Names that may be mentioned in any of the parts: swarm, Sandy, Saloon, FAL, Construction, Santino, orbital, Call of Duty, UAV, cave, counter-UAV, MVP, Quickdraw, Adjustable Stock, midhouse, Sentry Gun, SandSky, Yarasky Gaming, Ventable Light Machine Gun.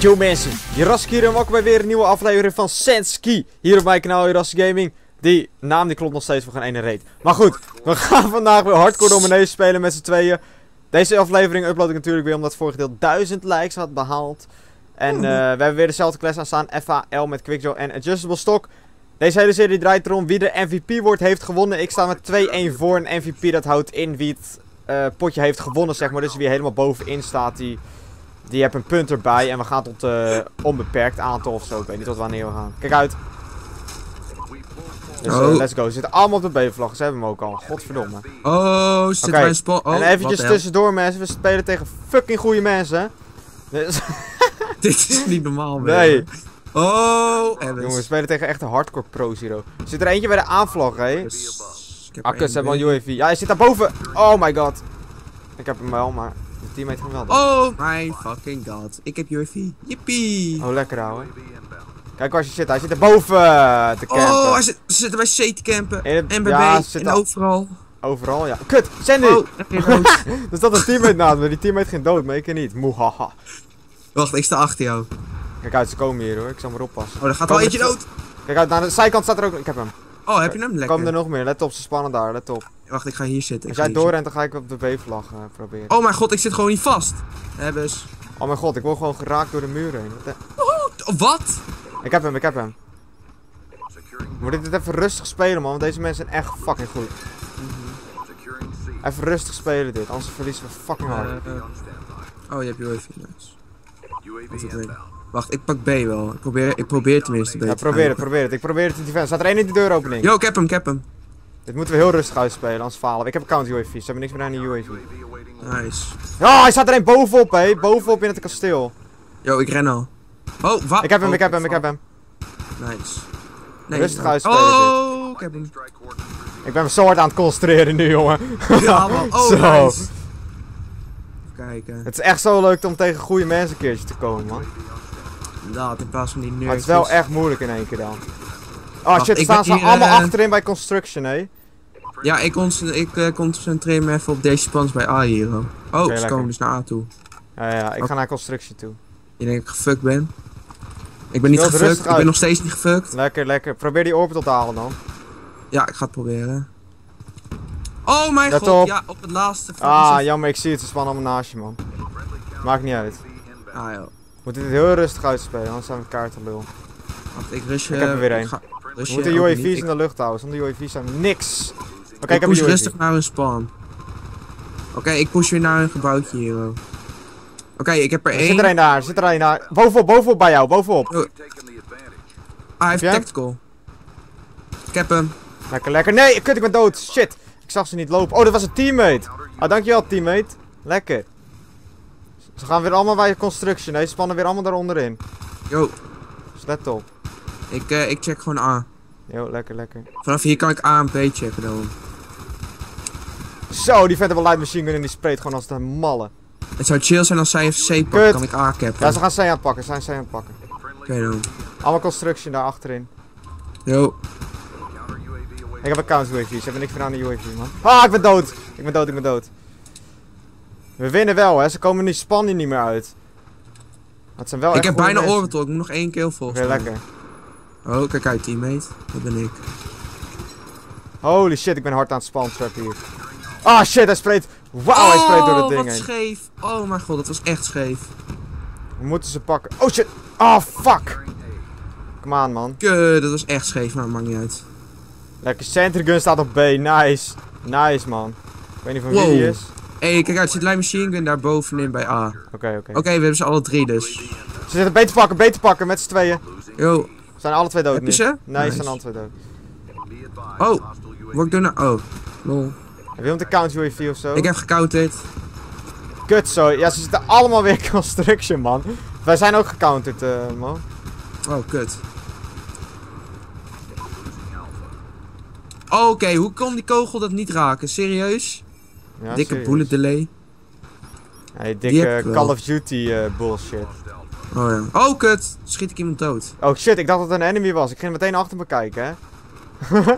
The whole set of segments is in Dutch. Yo mensen, Yarasky hier en welkom bij weer een nieuwe aflevering van SandSky. Hier op mijn kanaal Yarasky Gaming. Die naam die klopt nog steeds voor geen ene reet. Maar goed, we gaan vandaag weer hardcore domination spelen met z'n tweeën. Deze aflevering upload ik natuurlijk weer omdat vorige deel 1000 likes had behaald. En we hebben weer dezelfde class aan staan, FAL met Quickdraw en Adjustable Stock. Deze hele serie draait erom wie de MVP wordt, heeft gewonnen. Ik sta met 2-1 voor en MVP dat houdt in wie het potje heeft gewonnen, zeg maar. Dus wie helemaal bovenin staat, die heeft een punt erbij. En we gaan tot onbeperkt aantal of zo. Ik weet niet tot wanneer we gaan. Kijk uit. Dus let's go. Ze zitten allemaal op de B-vlag. Ze hebben hem ook al. Godverdomme. Oh, zit bij een spot. En eventjes tussendoor mensen. We spelen tegen fucking goede mensen. Dus dit is niet normaal, man. Nee. Oh, jongens, we spelen tegen echte hardcore pro's hier. Zit er eentje bij de aanvlag, hé? Akkers hebben al UAV. Ja, hij zit daar boven. Oh my god. Ik heb hem wel, maar de teammate ging wel. Oh my fucking god. Ik heb UAV. Yippie. Oh, lekker ouwe. Kijk waar ze zit. Hij zit er boven te campen. Oh, hij zit bij C te campen. En bij B. En overal. Overal, ja. Kut, Sandy. Oh, er zat een teammate naast me. Die teammate ging dood, maar ik niet. Moehaha. Wacht, ik sta achter jou. Kijk uit, ze komen hier hoor. Ik zal maar oppassen. Oh, daar gaat wel eentje dood. Kijk uit, naar de zijkant staat er ook. Ik heb hem. Oh, heb je hem? Lekker. Komen er nog meer. Let op, ze spannen daar. Let op. Wacht, ik ga hier zitten. Als jij doorrent, dan ga ik op de B-vlag proberen. Oh mijn god, ik zit gewoon niet vast. Hebbes. Oh mijn god, ik word gewoon geraakt door de muur heen. Oh, wat? Ik heb hem, ik heb hem. Moet ik dit even rustig spelen, man? Want deze mensen zijn echt fucking goed. Even rustig spelen dit, anders verliezen we fucking hard. Oh, je hebt je even. Nice. Wacht, ik pak B wel. Ik probeer tenminste B. Ja, probeer het. Ik probeer het in defense. Staat er één in de deuropening? Yo, ik heb hem, ik heb hem. Dit moeten we heel rustig uitspelen, anders falen we. Ik heb een counter-UAV, ze hebben niks meer aan die UAV. Nice. Ja, hij staat er één bovenop, hé. Bovenop in het kasteel. Yo, ik ren al. Oh, wat? Ik heb hem, ik heb hem. Nice. Nee, rustig uitspelen. Oh, ik heb hem. Ik ben me zo hard aan het concentreren nu, jongen. Ja, man. Oh, zo. Nice. Even kijken. Het is echt zo leuk om tegen goede mensen een keertje te komen, man. Dat in plaats van die nerds. Maar het is wel echt moeilijk in één keer dan. Oh shit, staan ze allemaal achterin bij Construction, hé. Ja, ik concentreer me even op deze spans bij A hier. Oh, okay, ze komen dus naar A toe. Ja, ik ga naar Construction toe. Je denkt dat ik gefuckt ben? Ik ben niet gefuckt, ik ben nog steeds niet gefuckt. Lekker, lekker. Probeer die orbital te halen dan. Ja, ik ga het proberen. Oh mijn god, ja, op het laatste. Ah, jammer, ik zie het, ze spannen allemaal naast je, man. Maakt niet uit. Ah joh. Moet dit heel rustig uitspelen, anders zijn we kaarten lul. Want ik rush. Ik heb er weer één. We moeten UAV's in de lucht houden, zonder UAV's zijn niks. Oké, ik heb push rustig naar hun spawn. Oké, ik push weer naar hun gebouwtje hier. Oké, ik heb er één. Zit er één daar, zit er één daar. Bovenop bij jou, bovenop. Hij heeft tactical. Ik heb hem. Lekker, lekker. Nee, kut, ik ben dood. Shit. Ik zag ze niet lopen. Oh, dat was een teammate. Ah, dankjewel teammate. Lekker. Ze gaan weer allemaal bij Construction, hè. Ze spannen weer allemaal daaronder in. Yo. Dus let op. Ik check gewoon A. Yo, lekker, lekker. Vanaf hier kan ik A en B checken dan. Zo, die Ventable Light Machine Gun en die sprayt gewoon als de malle. Het zou chill zijn als zij even C pakken, kan ik A cappen. Ja, ze gaan C aanpakken, ze zijn C aanpakken. Oké dan. Allemaal Construction daar achterin. Yo. Ik heb een counter-UAV, ze hebben niks meer aan de UAV, man. Ah, ik ben dood! Ik ben dood, ik ben dood. We winnen wel, hè. Ze komen die spanning niet meer uit. Dat zijn wel echt. Ik heb bijna orbital, ik moet nog één kill volgen. Oké, lekker. Oh, kijk uit, teammate. Dat ben ik. Holy shit, ik ben hard aan het spawntrap hier. Ah, shit, hij spreekt. Wauw, hij spreekt door dat ding heen. Oh, wat scheef. Oh mijn god, dat was echt scheef. We moeten ze pakken. Oh shit. Ah, fuck. Kom aan, man. Dat was echt scheef, maar maakt niet uit. Lekker, Sentry Gun staat op B. Nice. Nice, man. Ik weet niet van wie die is. Hé, kijk uit, zit Light Machine Gun daar bovenin bij A. Oké. Oké, we hebben ze alle drie dus. Ze zitten beter pakken met z'n tweeën. Yo. Zijn alle twee dood nu? Ze? Nee, nice. Ze zijn alle twee dood. Oh, word ik door naar... Oh, lol. Heb je hem te counter-UAV ofzo? Ik heb gecounterd. Kut zo, ja ze zitten allemaal weer Construction, man. Wij zijn ook gecounterd, man. Oh, kut. Oké, hoe kon die kogel dat niet raken? Serieus? Ja, dikke serieus. Bullet delay. Hey, dikke Call of Duty bullshit. Oh ja. Oh kut! Schiet ik iemand dood? Oh shit, ik dacht dat het een enemy was. Ik ging meteen achter me kijken, hè. Oh my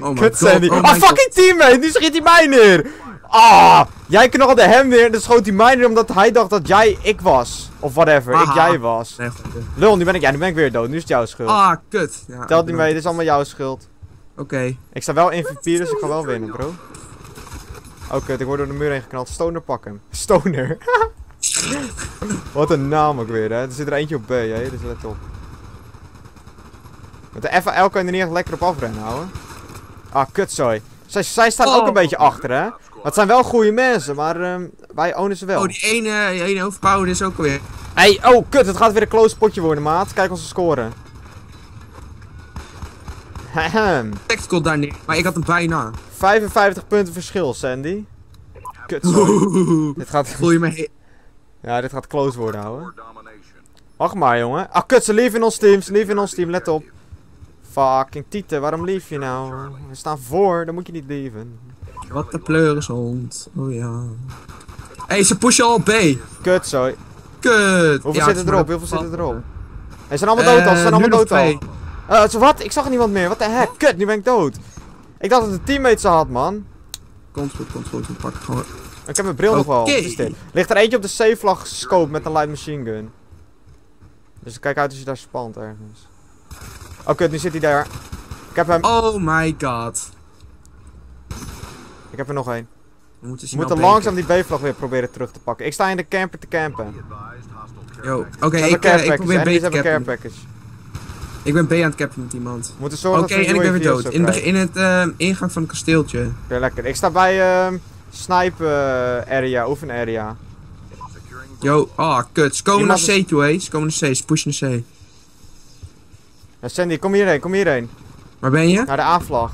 god. Kut, Sandy. Oh, fucking teammate! Nu schiet hij mij neer! Ah! Jij knalde hem weer en dan schoot hij mij neer omdat hij dacht dat jij ik was. Of whatever, aha. Ik jij was. Nee, goed, lul, nu ben ik, ja, nu ben ik weer dood. Nu is het jouw schuld. Ah, kut. Ja, telt niet mee, dit is allemaal jouw schuld. Oké. Ik sta wel in MVP, dus ik ga wel winnen, bro. Oh, kut, ik word door de muur heen geknald. Stoner, pak hem. Stoner. Wat een naam ook weer, hè. Er zit er eentje op B, hè. Dus let op. Met de FAL kan je er niet echt lekker op afrennen, houden. Ah, kutzooi. Zij staan ook een beetje achter, hè. Dat zijn wel goede mensen, maar wij ownen ze wel. Oh, die ene overpower is ook weer. Hey, oh kut, het gaat weer een close potje worden, maat. Kijk onze scoren. Tactical daar neer, maar ik had hem bijna. 55 punten verschil, Sandy. Kut, sorry. Dit gaat... Voel je me... Ja, dit gaat close worden, ouwe. Wacht maar, jongen. Ah, kut, ze leven in ons team, ze leven in ons team, let op. Fucking tieten, waarom lief je nou? We staan voor, dan moet je niet leven. Wat de pleurenshond. Oh ja. Hé, ze pushen al B. Kut, sorry. Kut. Hoeveel zitten erop? Hoeveel zitten erop? Ze zijn allemaal dood al. Ze zijn allemaal dood al. Wat? Ik zag niemand meer. Wat de heck? Kut, nu ben ik dood. Ik dacht dat de teammate ze had, man. Komt goed, ik pak gewoon. Ik heb mijn bril nog wel. Wat is dit? Ligt er eentje op de C-vlag gescoopt met een light machine gun. Dus kijk uit als je daar spant ergens. Oh kut, nu zit hij daar. Ik heb hem. Oh my god. Ik heb er nog één. We moeten langzaam die B-vlag weer proberen terug te pakken. Ik sta in de camper te campen. Oké, ik probeer B te cappen. Ik ben B aan het cappen met iemand. We moeten zorgen dat we en ik ben weer dood. In het ingang van het kasteeltje. Oké, lekker. Ik sta bij snipe area, oefen area. Yo, kut. Ze komen naar C toe, hé. Ze komen naar C, ze pushen naar C. Ja, Sandy, kom hierheen, kom hierheen. Waar ben je? Naar de A-vlag.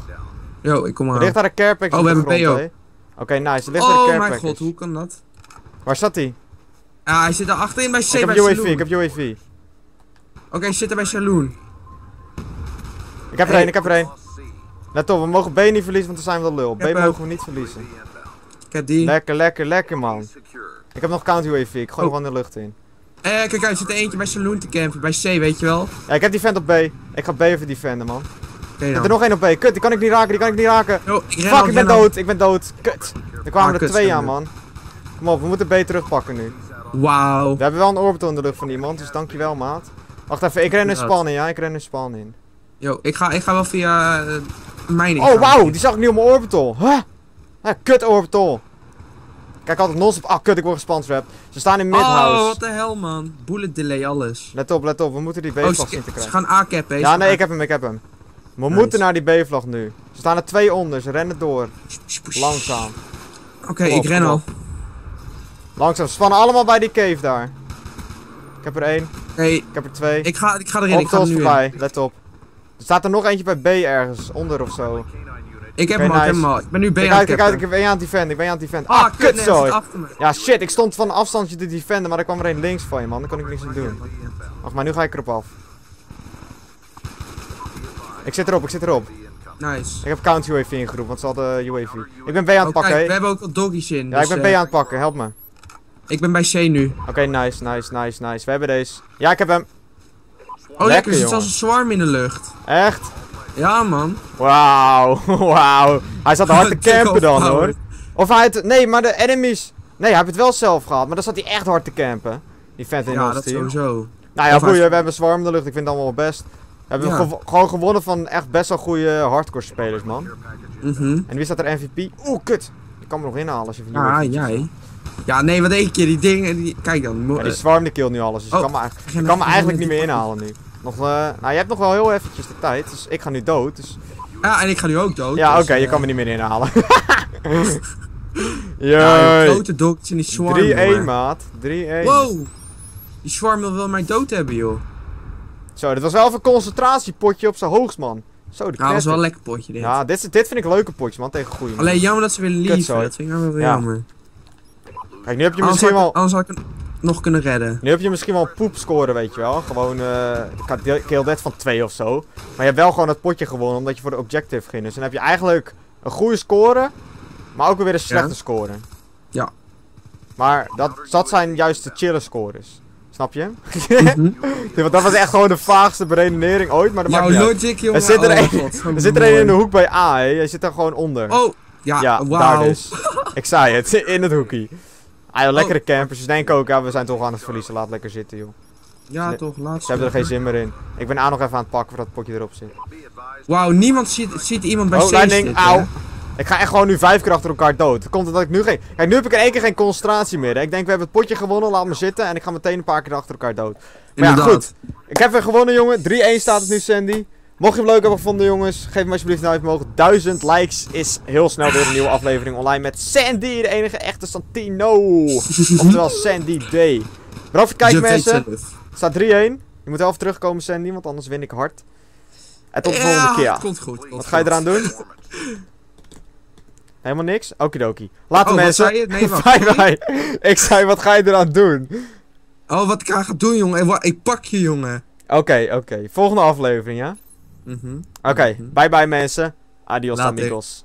Yo, ik kom aan. Er ligt daar een care package. Oh, we hebben PO. Oké, nice. Er ligt daar een care package. Oh mijn god, hoe kan dat? Waar zat hij? Ah, hij zit daar achterin bij C. Ik heb UAV, ik heb UAV. Oké, hij zit er bij Saloon. Ik heb er één, ik heb er één. Let op, we mogen B niet verliezen, want dan zijn we wel lul. B mogen we niet verliezen. Ik heb die. Lekker, lekker, lekker man. Ik heb nog counter-UAV, ik gooi gewoon de lucht in. Kijk uit, er zit er eentje bij Saloon te campen, bij C, weet je wel. Ja, ik heb die vent op B. Ik ga B even defenden, man. Ik heb er nog één op B. Kut, die kan ik niet raken, die kan ik niet raken. Yo, fuck, ik ben dood, ik ben dood. Kut. Er kwamen er twee aan, man. Kom op, we moeten B terugpakken nu. Wauw. We hebben wel een orbital in de lucht van iemand, dus dankjewel, maat. Wacht even, ik ren in span in, ja, ik ren in span in. Yo, ik ga wel via mijn ingang. Oh, wauw, die zag ik nu op mijn orbital. Huh? Kut orbital. Kijk, altijd non-stop. Ah, kut, ik word gespantrapt. Ze staan in midhouse. Oh, wat de hel, man. Bullet delay, alles. Let op, we moeten die B vast zien te krijgen. Ze gaan A-cappen. Ja, nee, ik heb hem, ik heb hem. We moeten naar die B-vlag nu. Ze staan er twee onder, ze rennen door. Langzaam. Oké, ik ren al. Langzaam, ze spannen allemaal bij die cave daar. Ik heb er één. Ik heb er twee. Ik ga erin, ik ga er nu in. Let op. Er staat er nog eentje bij B ergens, onder of zo. Ik heb hem al, ik ben nu B aan het defenden. Ik ben aan het defenden, Ah, kutzooi. Ja, shit, ik stond van een afstandje te defenden, maar er kwam er één links van je, man. Daar kon ik niks aan doen. Wacht, maar nu ga ik erop af. Ik zit erop, Nice. Ik heb counter UAV ingeroepen, want ze hadden UAV. Ik ben B aan het pakken, we hebben ook al doggies in. Ja, dus ik ben B aan het pakken, help me. Ik ben bij C nu. Oké, nice, nice. We hebben deze. Ja, ik heb hem. Oh, lekker, er zit zelfs een swarm in de lucht. Echt? Ja, man. Wauw, wauw. Hij zat hard te campen dan, hoor. Of hij het... Nee, maar de enemies... Nee, hij heeft het wel zelf gehad, maar dan zat hij echt hard te campen. Die vent in ons team. Ja, dat sowieso. Nou ja, boeien, we hebben een swarm in de lucht. Ik vind het allemaal wel best. We hebben gewoon gewonnen van echt best wel goede hardcore spelers, man. En wie staat er MVP? Oeh, kut. Ik kan me nog inhalen als je van jij. Ja, nee, wat één keer die dingen. Kijk dan. Ja, die swarm die killt nu alles. Dus ik kan me eigenlijk niet meer inhalen nu. Nog, nou, je hebt nog wel heel eventjes de tijd. Dus ik ga nu dood. Dus... Ja, en ik ga nu ook dood. Ja, dus, oké, je kan me niet meer inhalen. Ja, grote dokters in die swarm. 3-1, maat. 3-1. Wow. Die swarm wil mij dood hebben, joh. Zo, dit was wel even een concentratiepotje op zijn hoogst, man. Zo, die dat was wel een lekker potje, dit. Ja, dit vind ik leuke potjes, man, tegen goeie. Alleen jammer dat ze willen lieven, dat vind ik wel jammer. Kijk, nu heb je misschien wel... Anders had ik hem nog kunnen redden. Nu heb je misschien wel een poepscore, weet je wel. Gewoon, ik kill dead van 2 of zo. Maar je hebt wel gewoon dat potje gewonnen, omdat je voor de objective ging. Dus dan heb je eigenlijk een goede score, maar ook weer een slechte score. Ja. Maar dat zijn juist de chille scores. Snap je? Want dat was echt gewoon de vaagste beredenering ooit, maar dat maakt niet uit. Logic, jongen. Er zit er één in de hoek bij A, hè? Hij zit daar gewoon onder. Oh, ja, daar dus. Ik zei het, in het hoekie. Ah joh, lekkere campers. Dus denk ik ook, ja, we zijn toch aan het verliezen. Laat lekker zitten, joh. Ja, toch, laat. Ze hebben er geen zin meer in. Ik ben A nog even aan het pakken voordat het potje erop zit. Wauw, niemand ziet iemand bij C zitten. Auw. Ik ga echt gewoon nu 5 keer achter elkaar dood. Komt omdat ik nu geen... Kijk, nu heb ik in één keer geen concentratie meer. Hè? Ik denk, we hebben het potje gewonnen, laat me zitten. En ik ga meteen een paar keer achter elkaar dood. Maar ja, goed. Ik heb weer gewonnen, jongen. 3-1 staat het nu, Sandy. Mocht je hem leuk hebben gevonden, jongens, geef hem alsjeblieft nou even omhoog. 1000 likes is heel snel weer een nieuwe aflevering online met Sandy, de enige echte Santino. Oftewel Sandy D. Bedankt voor het kijken, mensen. Het staat 3-1. Je moet wel even terugkomen, Sandy, want anders win ik hard. En tot de volgende keer. Komt goed, komt wat ga je eraan doen? Helemaal niks? Okidoki. Later, mensen. Wat zei je? Nee, bye bye. Ik zei, wat ga je eraan doen? Oh, wat ik aan ga doen, jongen. Ik pak je, jongen. Oké. Volgende aflevering, ja? Oké, bye bye mensen. Adios amigos.